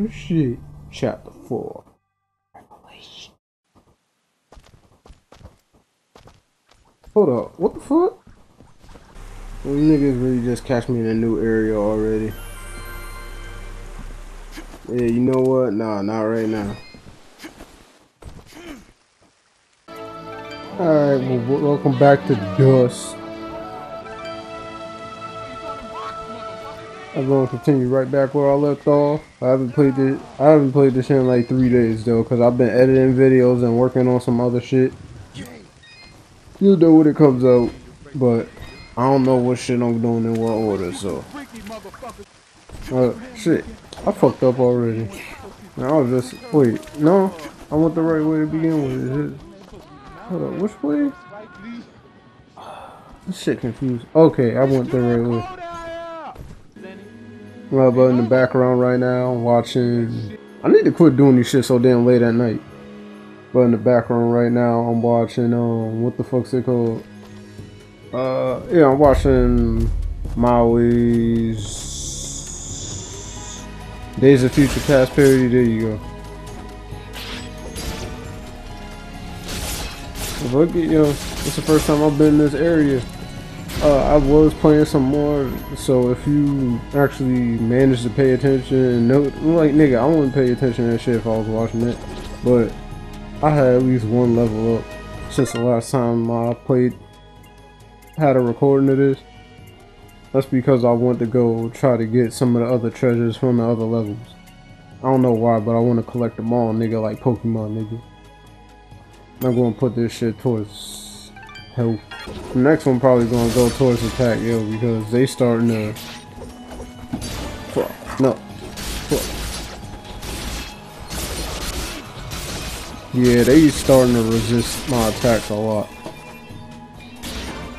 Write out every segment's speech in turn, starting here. Lucy, Chapter 4. Revelation. Hold up, what the fuck? Well, you niggas really just catch me in a new area already. Yeah, you know what? Nah, not right now. Alright, well, welcome back to Dust. I'm gonna continue right back where I left off. I haven't played this shit in like 3 days though, cause I've been editing videos and working on some other shit. You'll know when it comes out, but I don't know what shit I'm doing in what order, so. Shit, I fucked up already. No, I went the right way to begin with. Hold up, which way? This shit confused. Okay, I went the right way. Well, but in the background right now, I'm watching. I need to quit doing this shit so damn late at night. But in the background right now, I'm watching. What the fuck's it called? Yeah, I'm watching Maui's Days of Future Past parody. There you go. Look at yo, it's the first time I've been in this area. I was playing some more, so if you actually manage to pay attention and note, like nigga, I wouldn't pay attention to that shit if I was watching it, but I had at least one level up since the last time I had a recording of this. That's because I want to go try to get some of the other treasures from the other levels. I don't know why, but I want to collect them all, nigga, like Pokemon, nigga. I'm gonna put this shit towards health. The next one probably gonna go towards attack, yo, because they starting to fuck. No. Fuck. Yeah, they starting to resist my attacks a lot.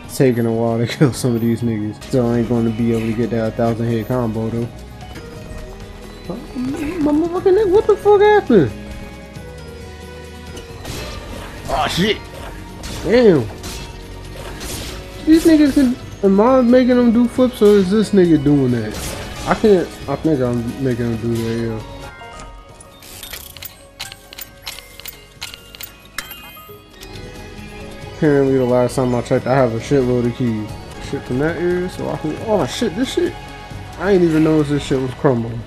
It's taking a while to kill some of these niggas. So I ain't gonna be able to get that 1,000 hit combo though. What the fuck happened? Oh shit. Damn. These niggas can. Am I making them do flips, or is this nigga doing that? I can't. I think I'm making them do that. Yeah. Apparently, the last time I checked, I have a shitload of keys. Shit from that area, so I can. Oh shit! This shit. I ain't even noticed this shit was crumbling.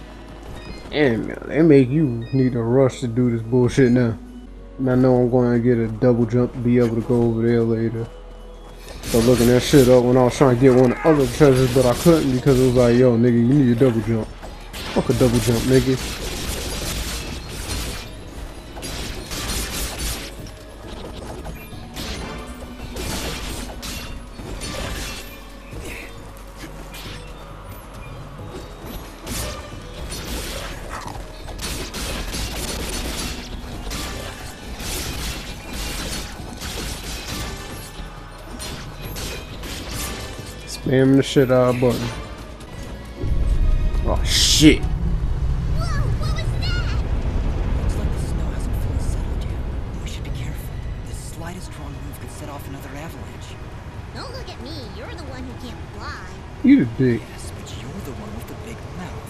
Damn, they make you need a rush to do this bullshit now. And I know I'm going to get a double jump to be able to go over there later. So looking that shit up when I was trying to get one of the other treasures, but I couldn't because it was like, yo, nigga, you need a double jump. Fuck a double jump, nigga. Damn the shit out of button. Oh shit. Whoa, what was that? Looks like the snow hasn't fully settled yet. We should be careful. The slightest wrong move could set off another avalanche. Don't look at me. You're the one who can't fly. You the dick. Yes, but you're the one with the big mouth.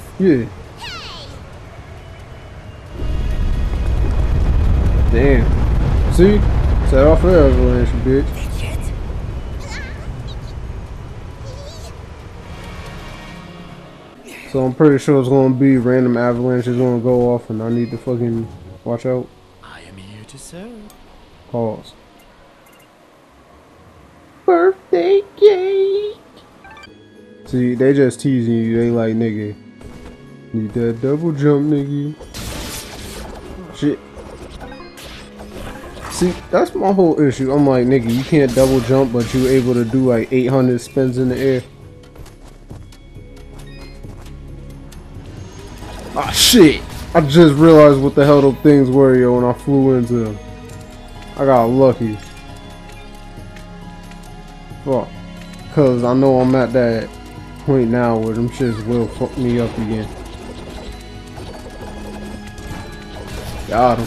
Yeah. Hey! Damn. See? Set off an avalanche, bitch. So I'm pretty sure it's gonna be random avalanches gonna go off and I need to fucking watch out. I am here to serve. Pause. Birthday cake. See, they just teasing you, they like nigga. Need that double jump, nigga. Shit. See, that's my whole issue. I'm like, nigga, you can't double jump but you able to do like 800 spins in the air. Ah shit! I just realized what the hell those things were, yo, when I flew into them. I got lucky. Fuck. Cause I know I'm at that point now where them shits will fuck me up again. Got him.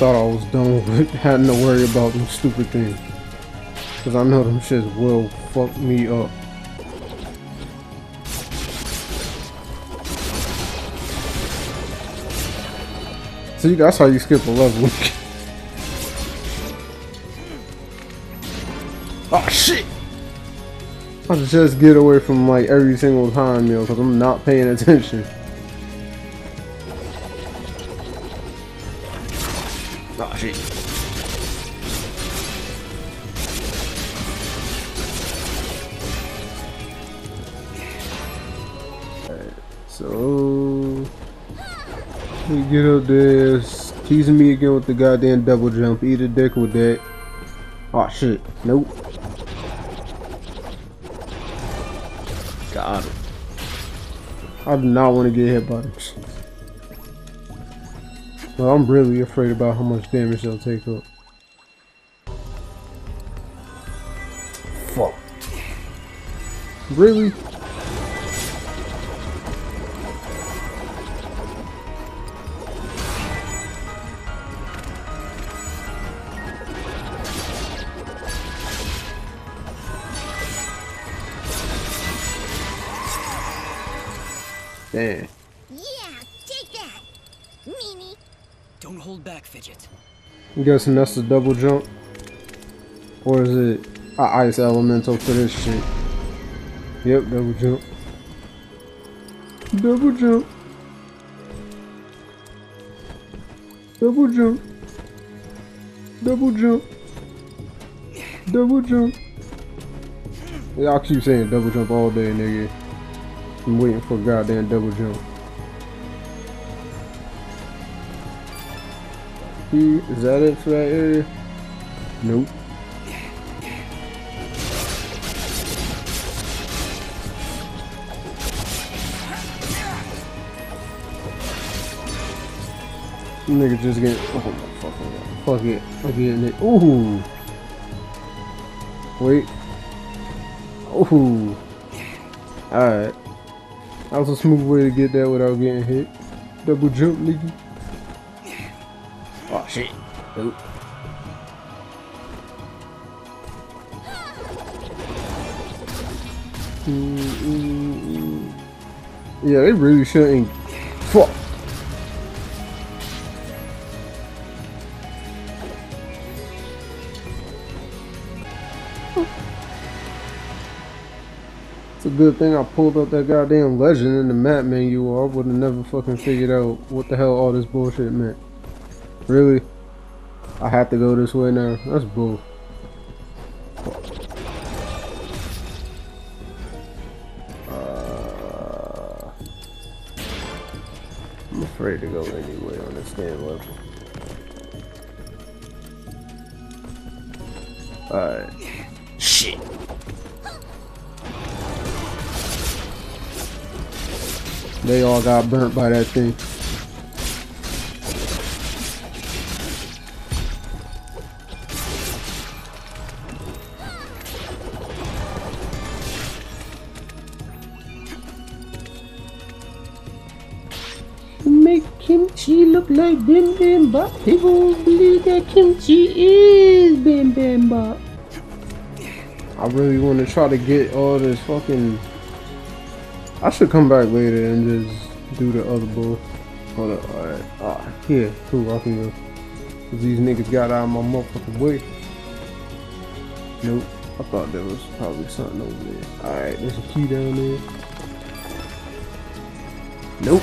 Thought I was done with having to worry about them stupid things. Cause I know them shits will fuck me up. See, that's how you skip a level. Oh shit! I should just get away from like every single time, yo, because I'm not paying attention. Oh shit. Alright, so we get up there, teasing me again with the goddamn double jump. Eat a dick with that. Oh shit, nope. Got it. I do not want to get hit by this. Well, I'm really afraid about how much damage they'll take up. Fuck. Really? Damn. Yeah, take that, meanie. Don't hold back, fidget. I'm guessing that's the double jump, or is it a ice elemental for this shit? Yep, double jump. Double jump. Double jump. Double jump. Double jump. Y'all keep saying double jump all day, nigga. I'm waiting for a goddamn double jump. Is that it for that area? Nope. Nigga just get. Oh my fucking god. Fuck it. I'm getting it. Ooh. Wait. Ooh. Alright. That was a smooth way to get there without getting hit. Double jump, nigga. Oh shit. Nope. Yeah, they really shouldn't. Fuck. Good thing I pulled up that goddamn legend in the map menu, or I would have never fucking figured out what the hell all this bullshit meant. Really? I have to go this way now? That's bull. I'm afraid to go anyway on this damn level. Alright. Shit. They all got burnt by that thing. Make kimchi look like Bim Bam Bop. People believe that kimchi is Bim Bam Bop. I really want to try to get all this fucking. I should come back later and just do the other bull. Hold up, alright. Ah, here, cool, I can go. Cause these niggas got out of my motherfucking way. Nope, I thought there was probably something over there. Alright, there's a key down there. Nope.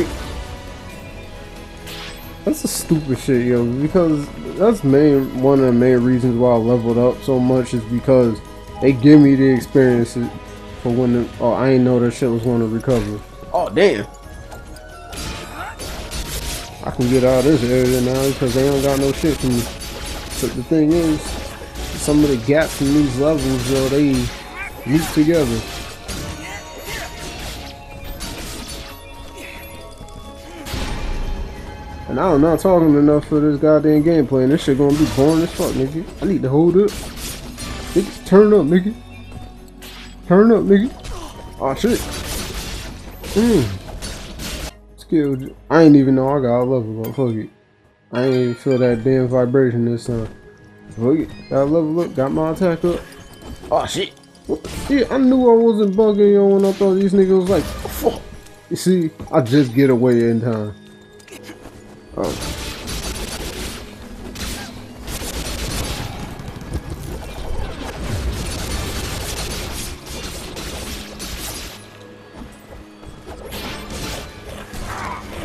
Wait. That's a stupid shit, yo, because that's one of the main reasons why I leveled up so much is because they give me the experiences for when the, oh, I ain't know that shit was going to recover. Oh, damn. I can get out of this area now because they don't got no shit for me. But the thing is, some of the gaps in these levels, yo, they meet together. And I'm not talking enough for this goddamn gameplay, and this shit gonna be boring as fuck, nigga. I need to hold up. Nigga, turn up, nigga. Turn up, nigga. Aw, shit. Skilled. I ain't even know I got a level, but fuck it. I ain't even feel that damn vibration this time. Look, I leveled up, got my attack up. Oh shit. Yeah, I knew I wasn't bugging, yo, when I thought these niggas was like, fuck. You see, I just get away in time. Oh.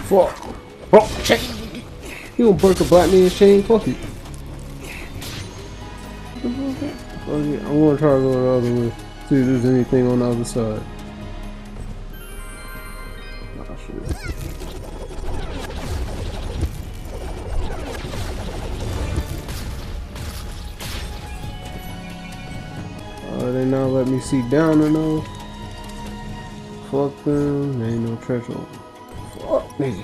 Fuck. Oh, check. You gonna break a black man's chain? Fuck it. Okay, I'm gonna try to go the other way. See if there's anything on the other side. Oh shit. Oh, they not let me see down or no. Fuck them. There ain't no treasure on. Fuck me.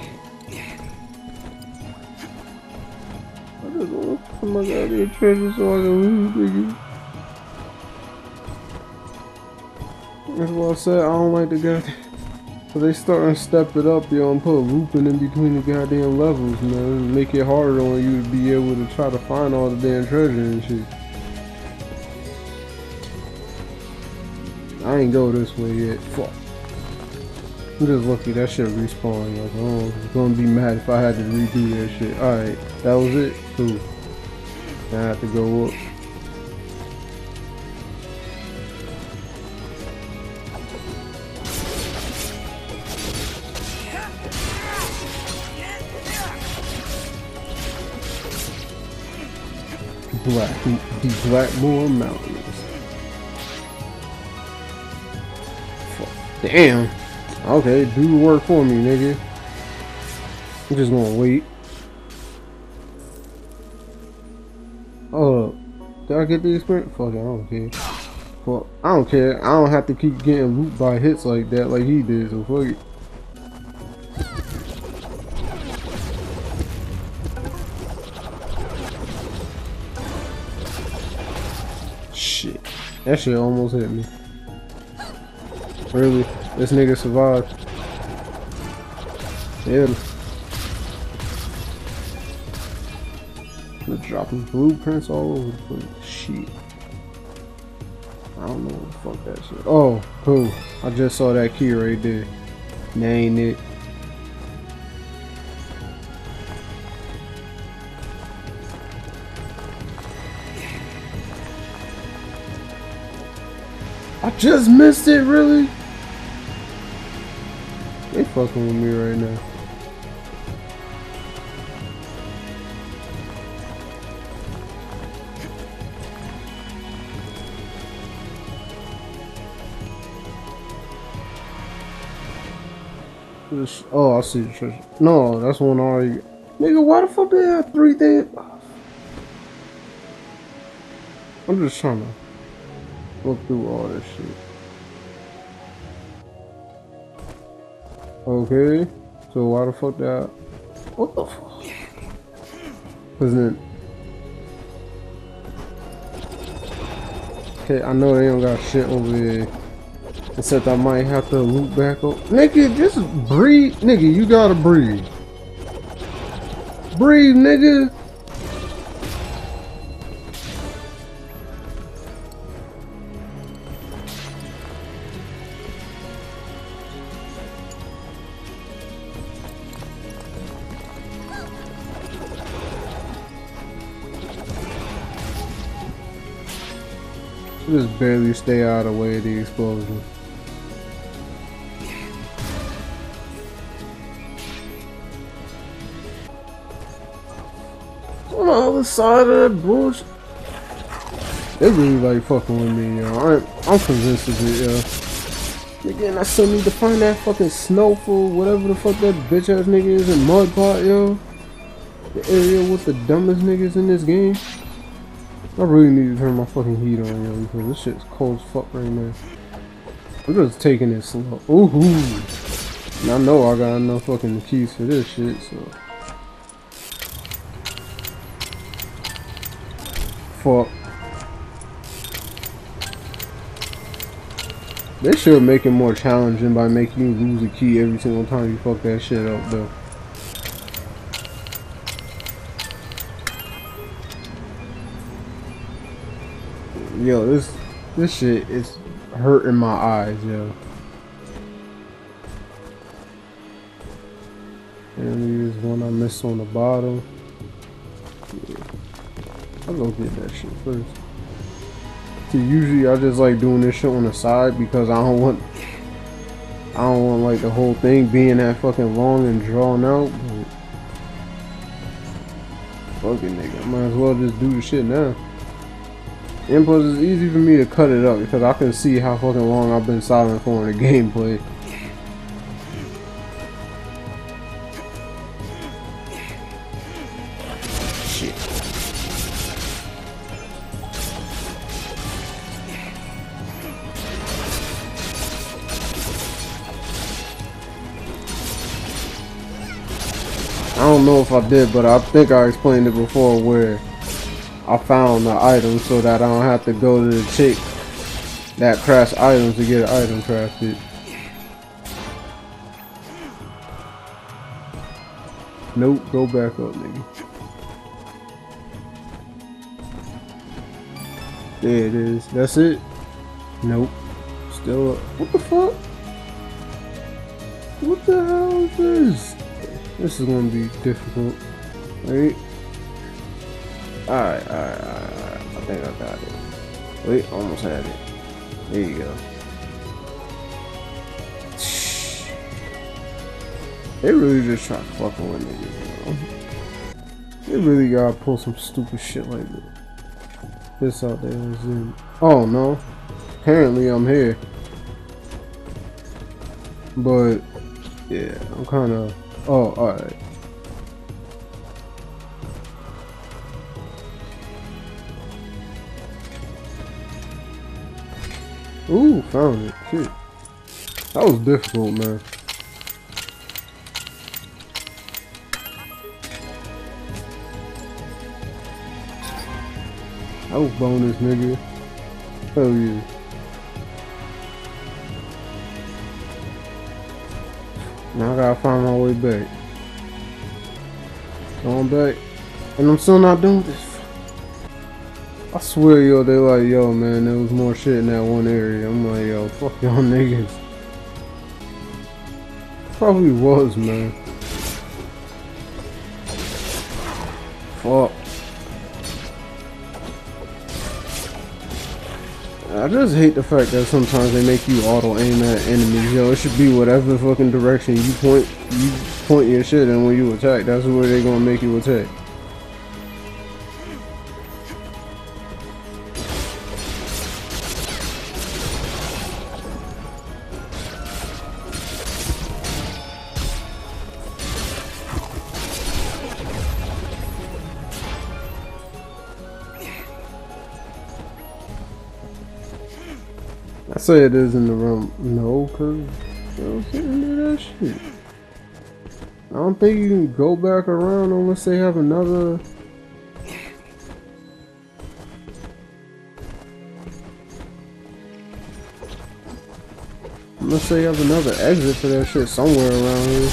I just want somebody out of here treasure so I can lose, nigga. That's what I said, I don't like the goddamn. So they starting to step it up, yo, and put a looping in between the goddamn levels, man. Make it harder on you to be able to try to find all the damn treasure and shit. I ain't go this way yet. Fuck. I'm just lucky that shit respawned, yo. Oh, I was gonna be mad if I had to redo that shit. Alright, that was it. Cool. Now I have to go up. The Blackmoor Mountains. Fuck. Damn. Okay, do the work for me, nigga. I'm just gonna wait. Oh, did I get the experience? Fuck it, I don't care. Fuck, I don't care. I don't have to keep getting looped by hits like that, like he did. So fuck it. Shit. That shit almost hit me. Really? This nigga survived. Damn. They're dropping blueprints all over the place. Shit. I don't know what the fuck that shit. Oh, cool. I just saw that key right there. That ain't it. I just missed it, really? They fucking with me right now. This, oh, I see the treasure. No, that's one I already. Nigga, why the fuck they have three things? I'm just trying to go through all this shit. Okay, so why the fuck that? What the fuck? Isn't it? Okay, I know they don't got shit over there. Except I might have to loop back up. Nigga, just breathe. Nigga, you gotta breathe. Breathe, nigga. Just barely stay out of the way of the explosion. On the other side of that bullshit. They really like fucking with me, yo. I'm convinced of it, yo. Again, I still need to find that fucking snowfall, whatever the fuck that bitch ass nigga is in Mud Pot, yo. The area with the dumbest niggas in this game. I really need to turn my fucking heat on, yo, because this shit's cold as fuck right now. I'm just taking it slow. Ooh-hoo! And I know I got enough fucking keys for this shit, so. Fuck. They should make it more challenging by making you lose a key every single time you fuck that shit up, though. Yo, this shit is hurting my eyes, yo. And there's one I missed on the bottom. Yeah. I'll go get that shit first. See, usually I just like doing this shit on the side because I don't want like the whole thing being that fucking long and drawn out. Fucking nigga, I might as well just do the shit now. And plus, it's easy for me to cut it up because I can see how fucking long I've been silent for in the gameplay. I don't know if I did, but I think I explained it before where I found the item so that I don't have to go to the chick that crafts items to get an item crafted. Nope, go back up, nigga. There it is. That's it? Nope. Still up. What the fuck? What the hell is this? This is gonna be difficult, right? Alright. I think I got it. Wait, almost had it. There you go. They really just try to fuck with niggas, you know? They really gotta pull some stupid shit like this. This out there is in. Oh no. Apparently I'm here. But, yeah, I'm kinda. Oh, alright. Ooh, found it. Shit. That was difficult, man. That was bonus, nigga. Hell yeah. Now I gotta find my way back. So I'm back. And I'm still not doing this. I swear, yo, they like, yo, man, there was more shit in that one area. I'm like, yo, fuck y'all niggas. Probably was, man. Fuck. I just hate the fact that sometimes they make you auto aim at enemies, yo. It should be whatever fucking direction you point your shit in when you attack. That's where they gonna make you attack. I say it is in the room. No, cause I was sitting there that shit. I don't think you can go back around unless they have another. Unless they have another exit for that shit somewhere around here.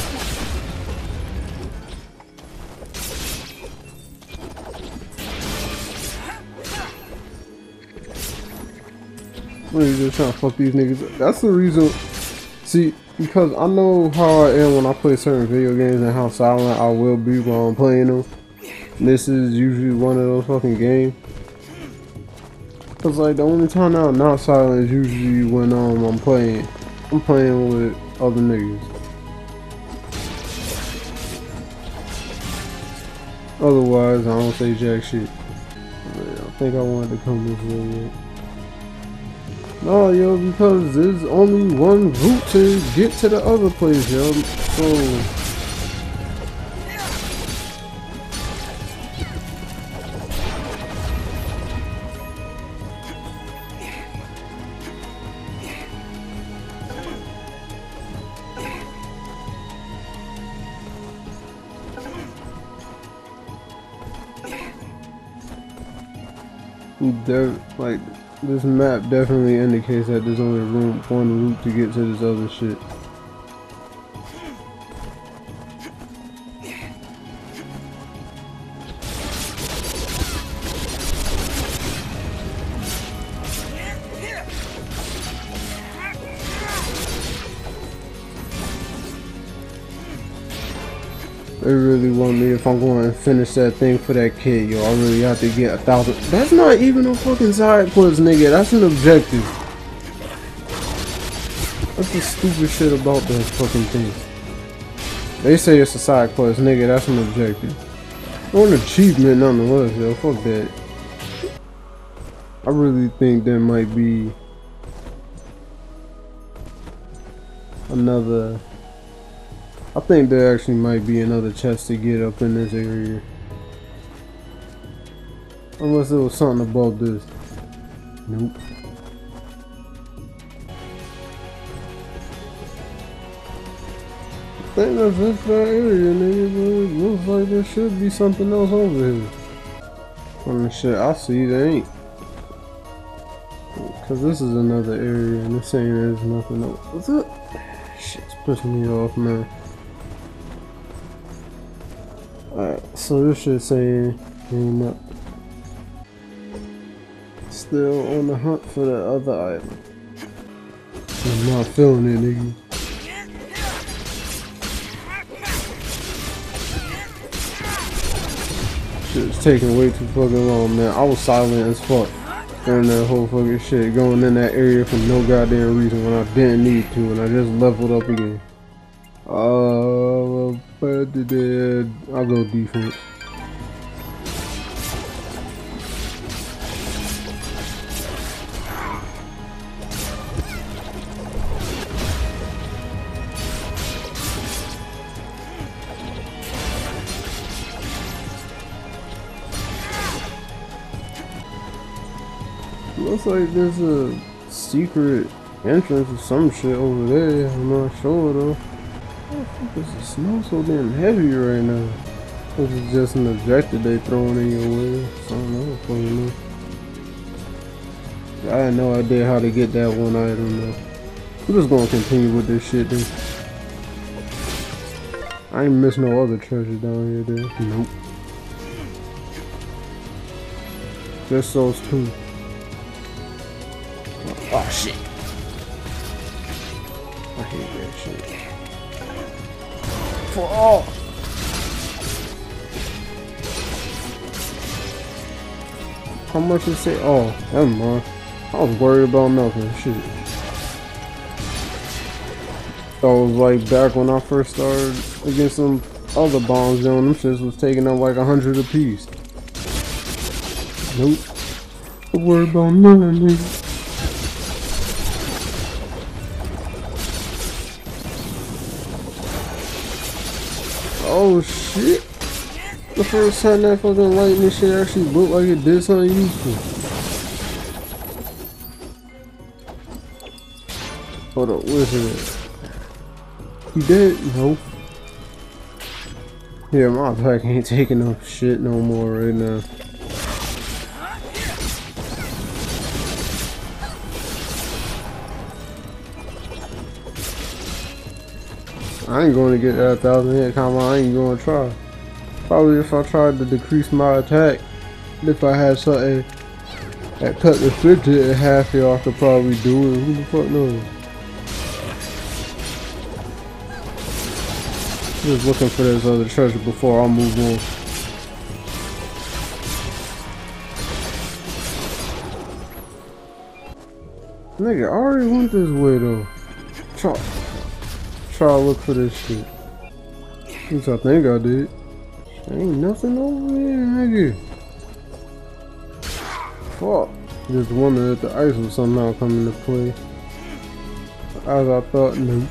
Just trying to fuck these niggas. That's the reason. See, because I know how I am when I play certain video games and how silent I will be while I'm playing them. This is usually one of those fucking games. Cause like the only time I'm not silent is usually when I'm playing. I'm playing with other niggas. Otherwise, I don't say jack shit. Man, I think I wanted to come this way. No, yo, because there's only one route to get to the other place, yo. So they're like. This map definitely indicates that there's only one route to get to this other shit. They really want me if I'm going to finish that thing for that kid, yo. I really have to get 1,000. That's not even a fucking side quest, nigga. That's an objective. What's the stupid shit about those fucking things? They say it's a side quest, nigga. That's an objective. Or an achievement, nonetheless, yo. Fuck that. I really think there might be another... I think there actually might be another chest to get up in this area. Unless there was something above this. Nope. I think that's it for that area, nigga. It looks like there should be something else over here. I mean, shit, I see there ain't. Cause this is another area and this ain't there's nothing else. What's up? Shit's pushing me off, man. Alright, so this shit's saying came up. Still on the hunt for the other item. I'm not feeling it, nigga. Shit's taking way too fucking long, man. I was silent as fuck during that whole fucking shit, going in that area for no goddamn reason when I didn't need to, and I just leveled up again. I'll go defense. Looks like there's a secret entrance or some shit over there. I'm not sure though. Does it smell so damn heavy right now? This is just an objective they throwing in your way. I don't know for you. I had no idea how to get that one item though. We're just gonna continue with this shit then. I ain't missed no other treasure down here then. Nope. Just those two. Oh shit. I hate that shit. For all. How much is it? Oh, never mind. I was worried about nothing. Shit. So it was like back when I first started against some other bombs, you know, them shits was taking up like 100 apiece. Nope. I was worried about nothing, nigga. Oh shit! The first time that fucking lightning shit actually looked like it did something useful. Hold up, where's it? You dead? Nope. Yeah, my pack ain't taking no shit no more right now. I ain't going to get that 1,000 hit combo. I ain't going to try. Probably if I tried to decrease my attack, if I had something that cut the 50 in half here, I could probably do it. Who the fuck knows? Just looking for this other treasure before I move on. Nigga, I already went this way though. Try to look for this shit. At least I think I did. Ain't nothing over here, nigga. Fuck. Just wondered if the ice was somehow coming to play. As I thought, nope.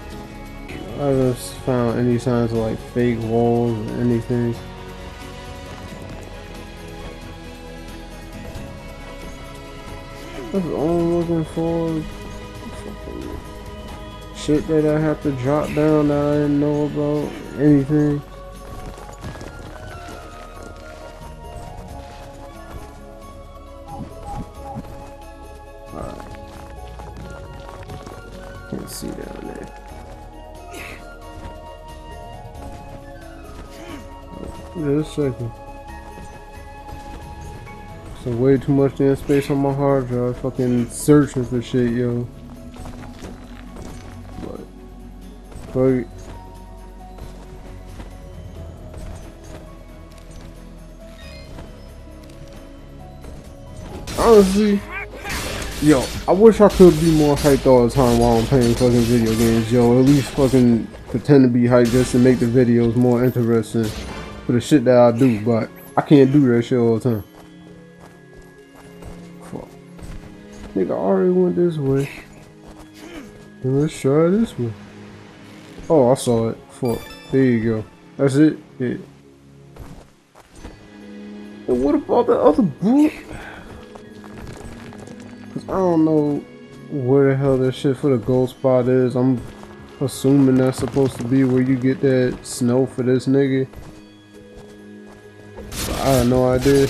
I just found any signs of like fake walls or anything. That's all I'm looking for. Shit that I have to drop down that I didn't know about, anything. Alright. Can't see down there. Just a second. So way too much damn space on my hard drive, fucking searching for shit, yo. Fuck it. honestly, yo, I wish I could be more hyped all the time while I'm playing fucking video games, yo. At least fucking pretend to be hyped just to make the videos more interesting for the shit that I do, but I can't do that shit all the time. Fuck. Nigga, I already went this way. Let's try this way. Oh, I saw it. Fuck. There you go. That's it. Yeah. And what about the other book? Cause I don't know where the hell that shit for the gold spot is. I'm assuming that's supposed to be where you get that snow for this nigga. But I have no idea.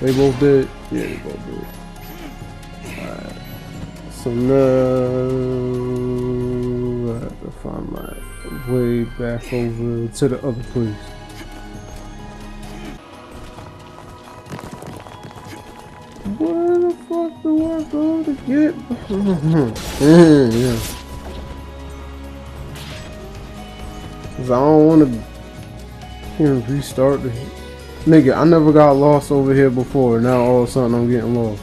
They both did? Yeah, they both did. Alright. So now I have to find my way back over to the other place. Where the fuck do I go to get? Yeah. Cause I don't wanna restart the nigga, I never got lost over here before. Now all of a sudden I'm getting lost.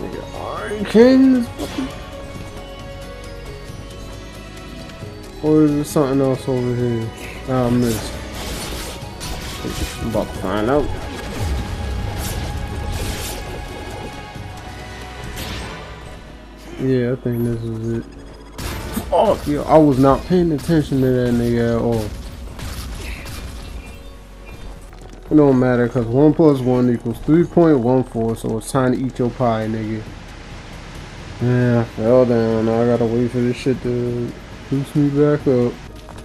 Nigga, are you kidding this fucking? Or is there something else over here? Oh, I missed. I'm about to find out. Yeah, I think this is it. Fuck, yo, I was not paying attention to that nigga at all. It don't matter because 1 + 1 = 3.14, so it's time to eat your pie, nigga. Yeah, I fell down. Now I gotta wait for this shit to boost me back up.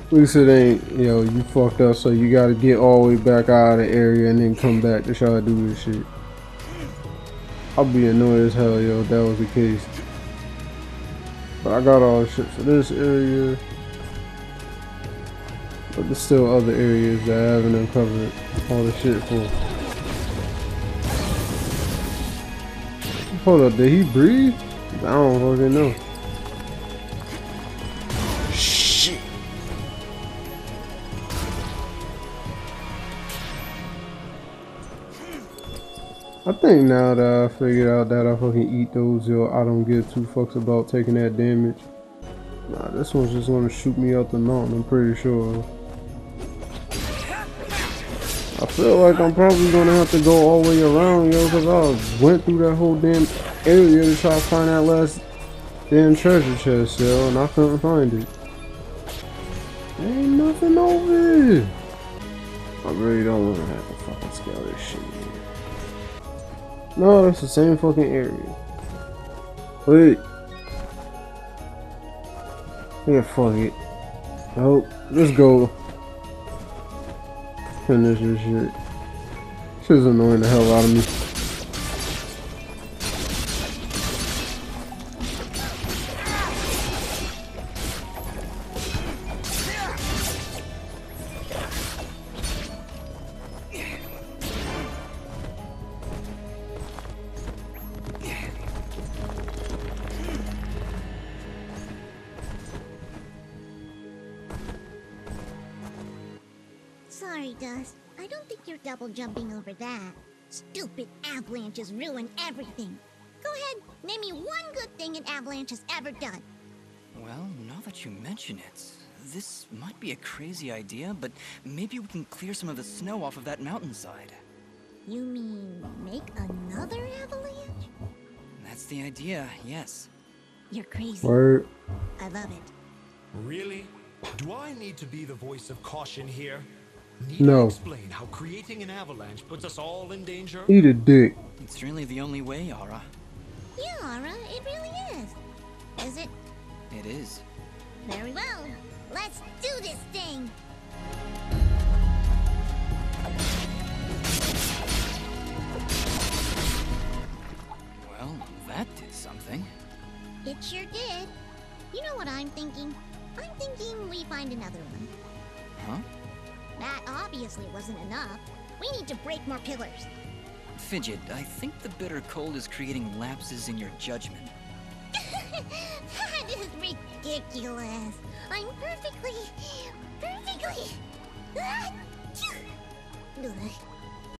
At least it ain't, yo, you fucked up, so you gotta get all the way back out of the area and then come back to try to do this shit. I'll be annoyed as hell, yo, if that was the case. But I got all the shit for this area. But there's still other areas that I haven't uncovered all the shit for. Hold up, did he breathe? I don't fucking know. Shit. I think now that I figured out that I fucking eat those, yo, I don't give two fucks about taking that damage. Nah, this one's just gonna shoot me up the mountain, I'm pretty sure. I feel like I'm probably gonna have to go all the way around, yo, because I went through that whole damn area to try to find that last damn treasure chest, yo, and I couldn't find it. There ain't nothing over here. I really don't want to have to fucking scale this shit, man. No, that's the same fucking area. Wait. Yeah, fuck it. Oh, let's go. Finish this shit. This is annoying the hell out of me. Sorry, Dust. I don't think you're double jumping over that. Stupid avalanches ruin everything. Go ahead, name me one good thing an avalanche has ever done. Well, now that you mention it, this might be a crazy idea, but maybe we can clear some of the snow off of that mountainside. You mean make another avalanche? That's the idea, yes. You're crazy. Word. I love it. Really? Do I need to be the voice of caution here? No. Explain how creating an avalanche puts us all in danger. Eat a dick. It's really the only way, Yara. Yeah, Yara, it really is. Is it? It is. Very well. Let's do this thing. Well, that did something. It sure did. You know what I'm thinking? I'm thinking we find another one. Huh? That obviously wasn't enough. We need to break more pillars. fidget. I think the bitter cold is creating lapses in your judgment. That is ridiculous. I'm perfectly...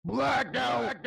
Blackout!